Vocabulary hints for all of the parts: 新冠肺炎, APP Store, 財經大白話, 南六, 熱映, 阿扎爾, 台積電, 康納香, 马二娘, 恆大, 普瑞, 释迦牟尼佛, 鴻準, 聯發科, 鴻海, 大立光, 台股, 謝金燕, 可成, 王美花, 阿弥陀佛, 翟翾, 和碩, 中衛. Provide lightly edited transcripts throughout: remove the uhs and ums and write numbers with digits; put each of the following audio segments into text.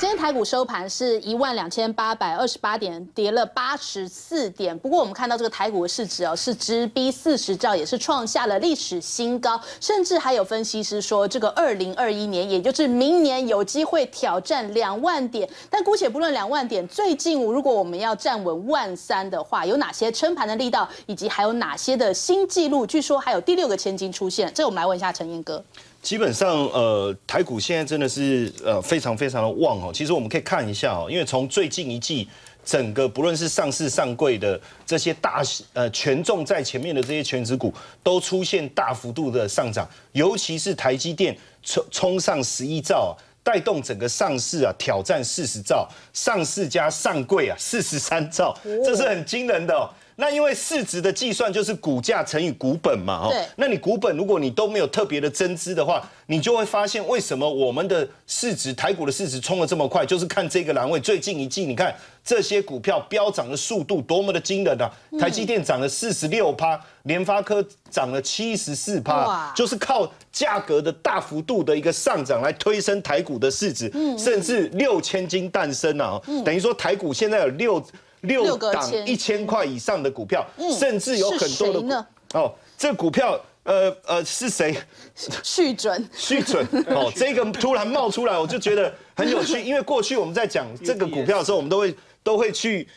今天台股收盘是12828点，跌了84点。不过我们看到这个台股的市值哦，是直逼40兆，也是创下了历史新高。甚至还有分析师说，这个2021年，也就是明年有机会挑战2万点。但姑且不论2万点，最近如果我们要站稳13000的话，有哪些撑盘的力道，以及还有哪些的新纪录？据说还有第6个千金出现。这我们来问一下陈彦哥。 基本上，台股现在真的是非常的旺哦。其实我们可以看一下哦，因为从最近一季，整个不论是上市上柜的这些大权重在前面的这些权值股，都出现大幅度的上涨，尤其是台积电冲上11兆、带动整个上市啊，挑战40兆，上市加上柜啊43兆，这是很惊人的哦。 那因为市值的计算就是股价乘以股本嘛，哦，那你股本如果你都没有特别的增资的话，你就会发现为什么我们的市值台股的市值冲得这么快，就是看这个栏位最近一季，你看这些股票飙涨的速度多么的惊人啊！台积电涨了46%，联发科涨了74%，就是靠价格的大幅度的一个上涨来推升台股的市值，甚至6千金诞生啊！等于说台股现在有6档1000块以上的股票，甚至有很多的哦，这股票是谁？续准哦，这个突然冒出来，我就觉得很有趣，因为过去我们在讲这个股票的时候，我们都会去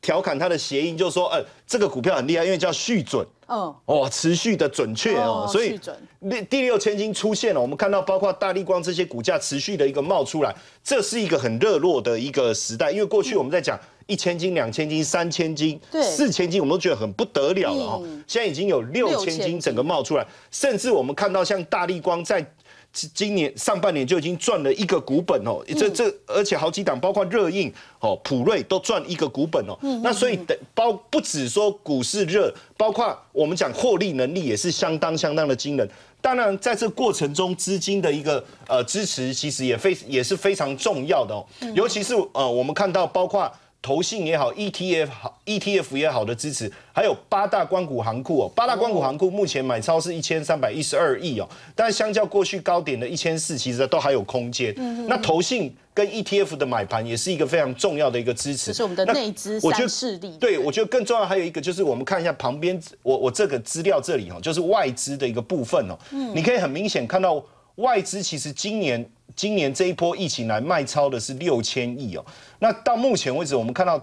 调侃它的谐音，就说这个股票很厉害，因为叫续准。 哦，持续的准确哦，所以第6千金出现了，我们看到包括大立光这些股价持续的一个冒出来，这是一个很热络的一个时代，因为过去我们在讲1千金、2千金、3千金、4千金，我们都觉得很不得了了哦，现在已经有6千金整个冒出来，甚至我们看到像大立光在。 今年上半年就已经赚了1个股本哦，而且好几档，包括热映哦、普瑞都赚1个股本哦。那所以不只说股市热，包括我们讲获利能力也是相当的惊人。当然，在这过程中资金的一个支持，其实也是非常重要的哦。尤其是我们看到包括投信也好、ETF 也好的支持。 还有8大官股行库哦，8大官股行库目前买超是1312亿哦，但相较过去高点的1400，其实都还有空间。那投信跟 ETF 的买盘也是一个非常重要的一个支持，就是我们的内资三势力。对，我觉得更重要还有一个就是我们看一下旁边，我这个资料这里哦，就是外资的一个部分哦，你可以很明显看到外资其实今年这一波疫情来卖超的是6000亿哦，那到目前为止我们看到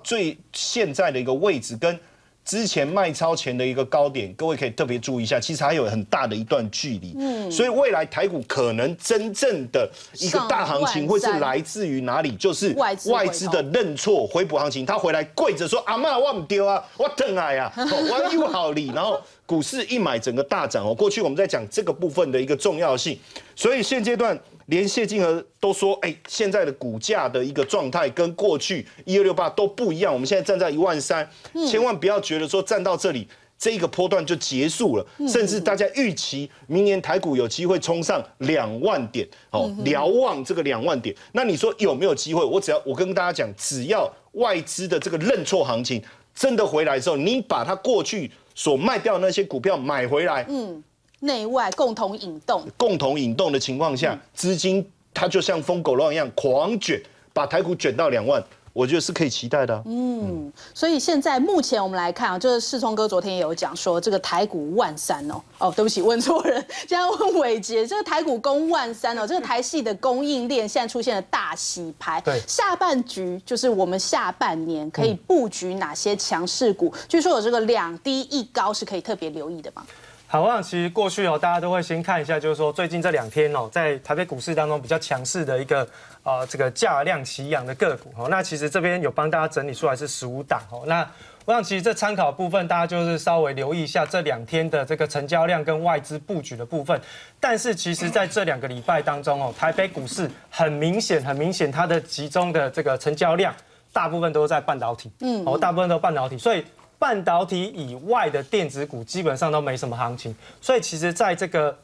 现在的一个位置跟 之前卖超前的一个高点，各位可以特别注意一下，其实还有很大的一段距离。所以未来台股可能真正的一个大行情会是来自于哪里？就是外资的认错回补行情，他回来跪着说：“阿嬷，我唔丢啊，我疼爱啊，我有好理。”然后股市一买，整个大涨哦。过去我们在讲这个部分的一个重要性，所以现阶段。 连谢金河都说：“哎，现在的股价的一个状态跟过去1268都不一样。我们现在站在13000，千万不要觉得说站到这里这个波段就结束了。甚至大家预期明年台股有机会冲上2万点，哦，瞭望这个2万点。那你说有没有机会？我跟大家讲，只要外资的这个认错行情真的回来的时候，你把它过去所卖掉的那些股票买回来，内外共同引动的情况下，资金它就像疯狗浪一样狂卷，把台股卷到2万，我觉得是可以期待的。所以现在目前我们来看啊，就是世聪哥昨天也有讲说，这个台股13000哦，对不起，问错人，现在问伟杰，这个台股攻13000哦，这个台系的供应链现在出现了大洗牌，对，下半局就是我们下半年可以布局哪些强势股？据说有这个2低1高是可以特别留意的嘛？ 好，我想其实过去哦，大家都会先看一下，就是说最近这2天哦，在台北股市当中比较强势的一个这个价量齐扬的个股哦，那其实这边有帮大家整理出来是15档哦，那我想其实这参考部分大家就是稍微留意一下这2天的这个成交量跟外资布局的部分，但是其实在这2个礼拜当中哦，台北股市很明显它的集中的这个成交量大部分都是在半导体，大部分都是半导体，所以。 半导体以外的电子股基本上都没什么行情，所以其实在这个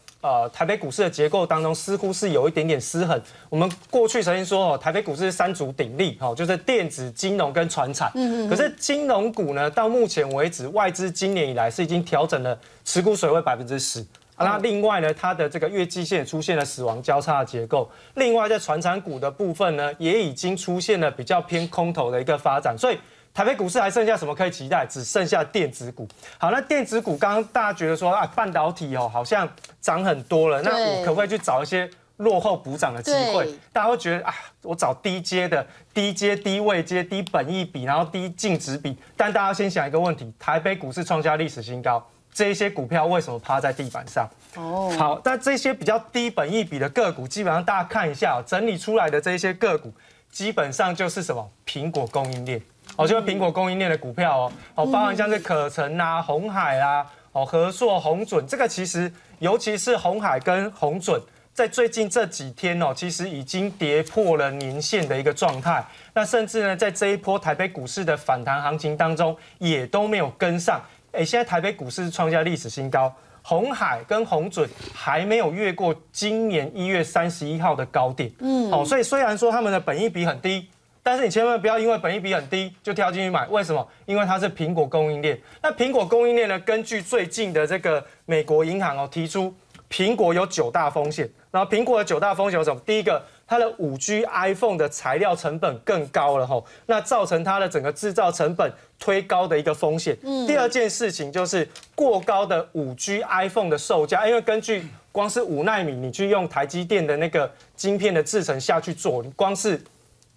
台北股市的结构当中，似乎是有一点点失衡。我们过去曾经说哦，台北股市是3足鼎立，哦，就是电子、金融跟传产。可是金融股呢，到目前为止，外资今年以来是已经调整了持股水位10%。那另外呢，它的这个月季线出现了死亡交叉的结构。另外，在传产股的部分呢，也已经出现了比较偏空头的一个发展。所以，台北股市还剩下什么可以期待？只剩下电子股。好，那电子股刚刚大家觉得说啊，半导体哦好像涨很多了，那我可不可以去找一些落后补涨的机会？大家会觉得啊，我找低阶的、低阶、低位阶、低本益比，然后低净值比。但大家先想一个问题：台北股市创下历史新高，这些股票为什么趴在地板上？哦，好，那这些比较低本益比的个股，基本上大家看一下整理出来的这些个股，基本上就是什么苹果供应链哦，就是苹果供应链的股票哦，哦，包含像是可成啊、鸿海啊、哦和硕、鸿准，这个其实尤其是鸿海跟鸿准。在最近这几天哦，其实已经跌破了年线的一个状态。那甚至呢，在这一波台北股市的反弹行情当中，也都没有跟上。哎，现在台北股市创下历史新高，鸿海跟鸿准还没有越过今年1月31号的高点。嗯，哦，所以虽然说他们的本益比很低，但是你千万不要因为本益比很低就跳进去买。为什么？因为它是苹果供应链。那苹果供应链呢？根据最近的这个美国银行哦提出。苹果有9大风险，然后苹果的9大风险有什么？第一个，它的5G iPhone 的材料成本更高了吼，那造成它的整个制造成本推高的一个风险。第二件事情就是过高的5G iPhone 的售价，因为根据光是5奈米，你去用台积电的那个晶片的制程下去做，你光是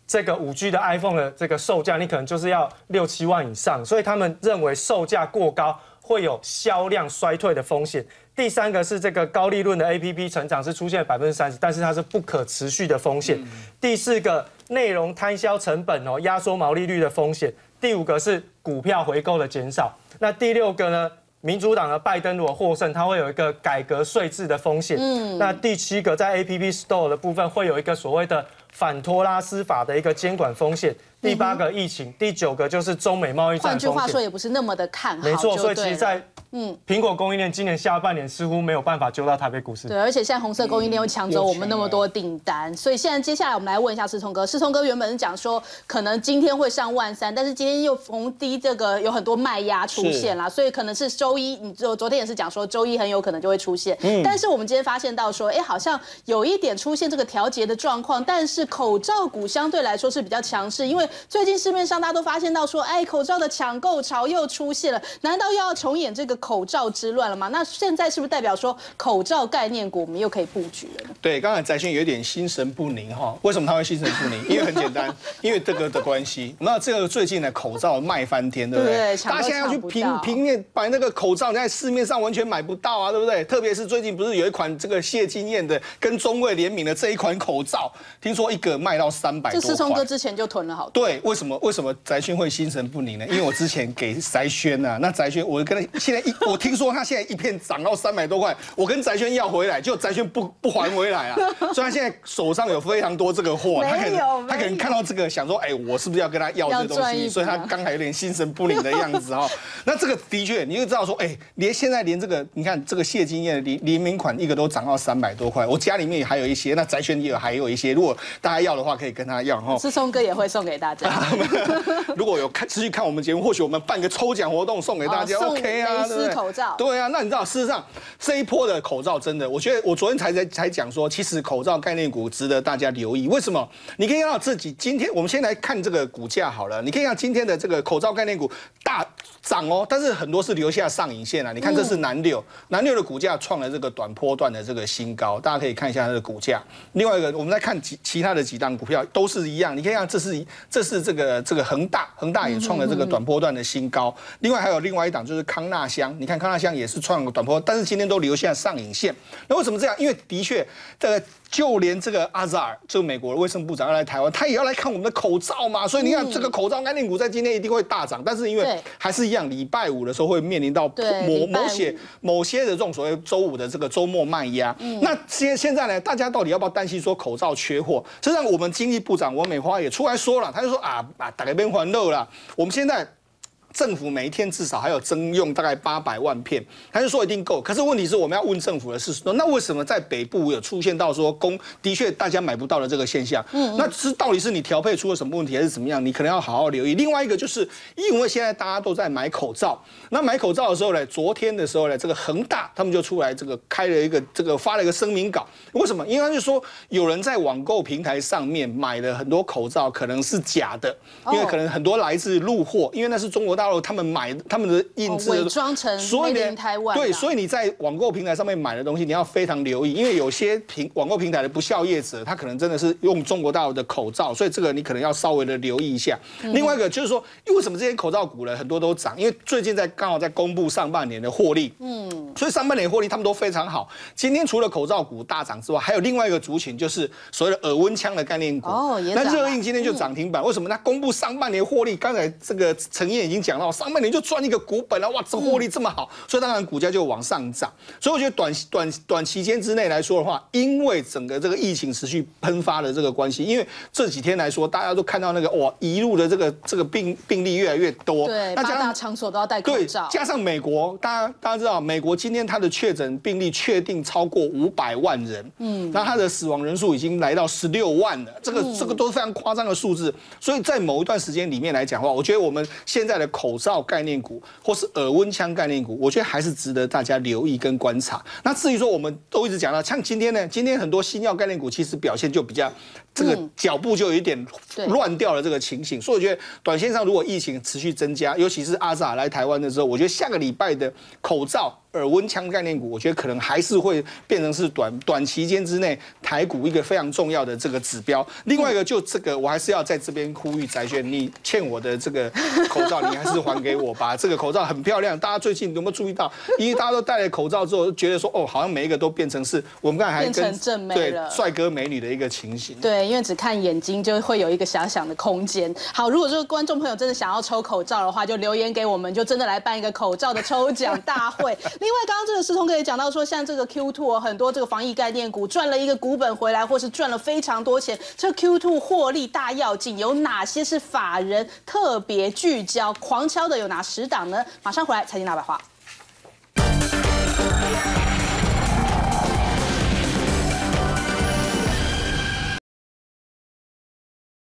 这个5G 的 iPhone 的这个售价，你可能就是要6、7万以上，所以他们认为售价过高会有销量衰退的风险。第三个是这个高利润的 APP 成长是出现30%，但是它是不可持续的风险。第四个内容摊销成本哦，压缩毛利率的风险。第5个是股票回购的减少。那第6个呢？民主党的拜登如果获胜，它会有一个改革税制的风险。那第7个在 APP Store 的部分会有一个所谓的反托拉斯法的一个监管风险。第8个疫情，第9个就是中美贸易战的风险。换句话说，也不是那么的看好。没错，所以其实在。苹果供应链今年下半年似乎没有办法救到台北股市。对，而且现在红色供应链又抢走我们那么多订单，所以现在接下来我们来问一下世聪哥。世聪哥原本是讲说可能今天会上13000，但是今天又逢低这个有很多卖压出现啦，所以可能是周一。你昨天也是讲说周一很有可能就会出现，但是我们今天发现到说，哎，好像有一点出现这个调节的状况，但是口罩股相对来说是比较强势，因为最近市面上大家都发现到说，哎，口罩的抢购潮又出现了，难道又要重演这个？口罩之乱了嘛？那现在是不是代表说口罩概念股我们又可以布局了？对，刚才翟轩有一点心神不宁哈。为什么他会心神不宁？因为很简单，因为这个的关系。那这个最近的口罩卖翻天，对不对？大家现在要去平面买那个口罩，你在市面上完全买不到啊，对不对？特别是最近不是有一款这个谢金燕的跟中卫联名的这一款口罩，听说一个卖到300多块。这世聪哥之前就囤了好多。对，为什么翟轩会心神不宁呢？因为我之前给翟轩啊，那翟轩我跟他现在我听说他现在一片涨到300多块，我跟翟轩要回来，就翟轩不还回来啊，所以他现在手上有非常多这个货，他可能看到这个想说，哎，我是不是要跟他要这个东西？所以他刚才有点心神不宁的样子哈。那这个的确，你就知道说，哎，现在连这个，你看这个谢金燕的联名款一个都涨到300多块，我家里面还有一些，那翟轩也还有一些，如果大家要的话，可以跟他要哈。世聪哥也会送给大家。如果有持续看我们节目，或许我们办个抽奖活动送给大家 ，OK 啊。口罩对啊，那你知道，事实上这一波的口罩真的，我觉得我昨天才讲说，其实口罩概念股值得大家留意。为什么？你可以看到自己今天，我们先来看这个股价好了。你可以看今天的这个口罩概念股大涨哦，但是很多是留下上影线啊。你看这是南六的股价创了这个短波段的这个新高，大家可以看一下它的股价。另外一个，我们再看其他的几档股票都是一样。你可以看这是这个恒大也创了这个短波段的新高。另外还有另外一档就是康纳香。你看康纳香也是创短波，但是今天都留下上影线。那为什么这样？因为的确，就连这个阿扎尔，就美国的卫生部长要来台湾，他也要来看我们的口罩嘛。所以你看，这个口罩概念股在今天一定会大涨，但是因为还是一样，礼拜五的时候会面临到某些的这种所谓周五的这个周末卖压。那现在呢，大家到底要不要担心说口罩缺货？实际上，我们经济部长王美花也出来说了，他就说啊，大家别烦恼啦，我们现在。政府每一天至少还有征用大概800万片，他就说一定够。可是问题是我们要问政府的是说，那为什么在北部有出现到说的确大家买不到的这个现象？那是到底是你调配出了什么问题，还是怎么样？你可能要好好留意。另外一个就是因为现在大家都在买口罩，那买口罩的时候呢，昨天的时候呢，这个恒大他们就出来开了一个发了一个声明稿，为什么？因为他就说有人在网购平台上面买了很多口罩，可能是假的，因为可能很多来自陆货，因为那是中国大陆他们的印制，伪装成Made in Taiwan。对，所以你在网购平台上面买的东西，你要非常留意，因为有些网购平台的不肖业者，他可能真的是用中国大陆的口罩，所以这个你可能要稍微的留意一下。另外一个就是说，为什么这些口罩股呢很多都涨？因为最近刚好在公布上半年的获利，所以上半年获利他们都非常好。今天除了口罩股大涨之外，还有另外一个族群就是所谓的耳温枪的概念股。那热映今天就涨停板，为什么？它公布上半年获利，刚才这个陈燕已经讲到，上半年就赚一个股本了，哇，这获利这么好，所以当然股价就往上涨。所以我觉得短期间之内来说的话，因为整个这个疫情持续喷发的这个关系，因为这几天来说，大家都看到哇，一路的这个病例越来越多，对，八大场所都要戴口罩，加上美国，大家知道，美国今天它的确诊病例确定超过500万人，那它的死亡人数已经来到16万了，这个都是非常夸张的数字。所以在某一段时间里面来讲的话，我觉得我们现在的口罩概念股或是耳温枪概念股，我觉得还是值得大家留意跟观察。那至于说我们都一直讲到，像今天呢，今天很多新药概念股其实表现就比较这个脚步就有一点乱掉了这个情形，所以我觉得短线上如果疫情持续增加，尤其是阿萨来台湾的时候，我觉得下个礼拜的口罩、耳温枪概念股，我觉得可能还是会变成是短期间之内台股一个非常重要的这个指标。另外一个就这个，我还是要在这边呼吁翟轩，你欠我的这个口罩，你还是还给我吧。这个口罩很漂亮，大家最近有没有注意到？因为大家都戴了口罩之后，觉得说哦，好像每一个都变成是我们刚才还跟对帅哥美女的一个情形。对，因为只看眼睛就会有一个遐想的空间。好，如果这个观众朋友真的想要抽口罩的话，就留言给我们，就真的来办一个口罩的抽奖大会。另外，刚刚这个思彤哥也讲到说，像这个 Q2 很多这个防疫概念股赚了一个股本回来，或是赚了非常多钱，这 Q2 获利大要进，有哪些是法人特别聚焦狂敲的？有哪10档呢？马上回来，财经大白话。